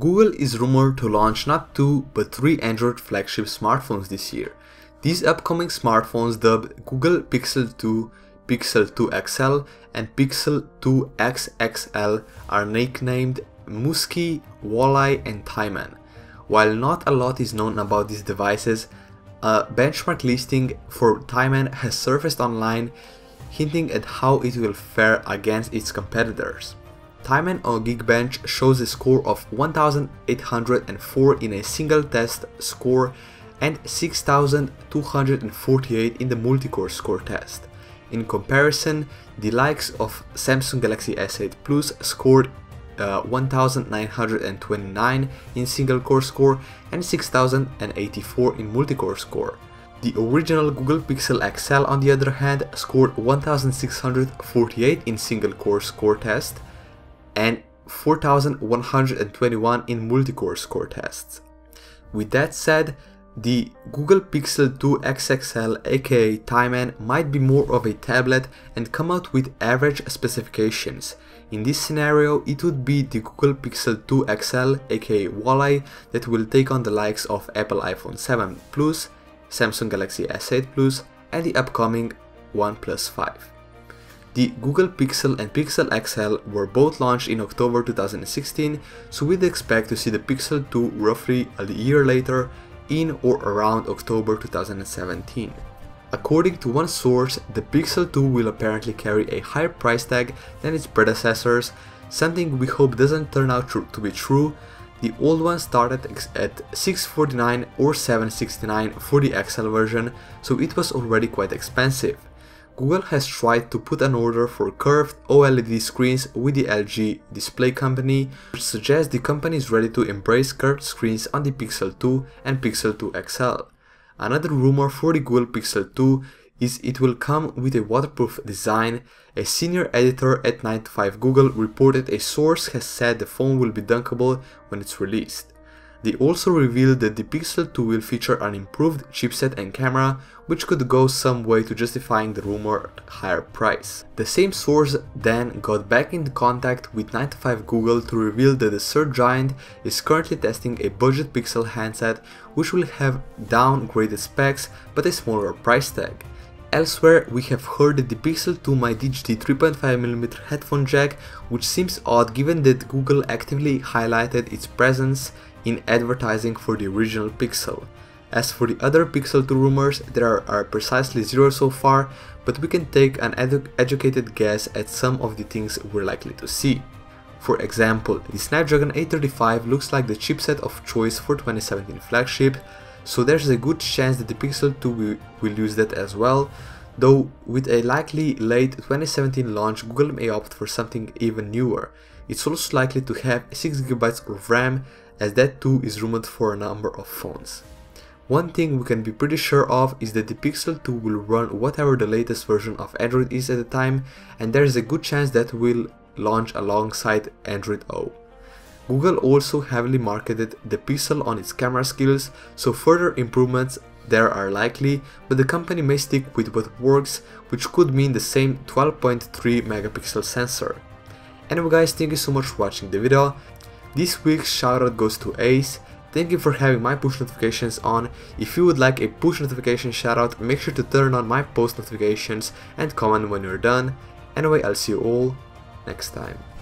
Google is rumored to launch not two, but three Android flagship smartphones this year. These upcoming smartphones, dubbed Google Pixel 2, Pixel 2 XL and Pixel 2 XXL, are nicknamed Muskie, Walleye and Taimen. While not a lot is known about these devices, a benchmark listing for Taimen has surfaced online, hinting at how it will fare against its competitors. Taimen on Geekbench shows a score of 1,804 in a single test score and 6,248 in the multi-core score test. In comparison, the likes of Samsung Galaxy S8 Plus scored 1,929 in single-core score and 6,084 in multi-core score. The original Google Pixel XL, on the other hand, scored 1,648 in single-core score test and 4,121 in multi-core score tests. With that said, the Google Pixel 2 XXL, aka Taimen, might be more of a tablet and come out with average specifications. In this scenario, it would be the Google Pixel 2 XL, aka Walleye, that will take on the likes of Apple iPhone 7 Plus, Samsung Galaxy S8 Plus and the upcoming OnePlus 5. The Google Pixel and Pixel XL were both launched in October 2016, so we'd expect to see the Pixel 2 roughly a year later, in or around October 2017. According to one source, the Pixel 2 will apparently carry a higher price tag than its predecessors, something we hope doesn't turn out to be true. The old one started at $649 or $769 for the XL version, so it was already quite expensive. Google has tried to put an order for curved OLED screens with the LG Display company, which suggests the company is ready to embrace curved screens on the Pixel 2 and Pixel 2 XL. Another rumor for the Google Pixel 2 is it will come with a waterproof design. A senior editor at 9to5Google reported a source has said the phone will be dunkable when it's released. They also revealed that the Pixel 2 will feature an improved chipset and camera, which could go some way to justifying the rumored higher price. The same source then got back in contact with 9to5Google to reveal that the search giant is currently testing a budget Pixel handset, which will have downgraded specs but a smaller price tag. Elsewhere, we have heard that the Pixel 2 might ditch the 3.5mm headphone jack, which seems odd given that Google actively highlighted its presence in advertising for the original Pixel. As for the other Pixel 2 rumors, there are precisely zero so far, but we can take an educated guess at some of the things we're likely to see. For example, the Snapdragon 835 looks like the chipset of choice for 2017 flagship, so there's a good chance that the Pixel 2 will use that as well, though with a likely late 2017 launch, Google may opt for something even newer. It's also likely to have 6GB of RAM, as that too is rumored for a number of phones. One thing we can be pretty sure of is that the Pixel 2 will run whatever the latest version of Android is at the time, and there is a good chance that will launch alongside Android O. Google also heavily marketed the Pixel on its camera skills, so further improvements there are likely, but the company may stick with what works, which could mean the same 12.3 megapixel sensor. Anyway guys, thank you so much for watching the video. This week's shoutout goes to Ace. Thank you for having my push notifications on. If you would like a push notification shoutout, make sure to turn on my post notifications and comment when you're done. Anyway, I'll see you all next time.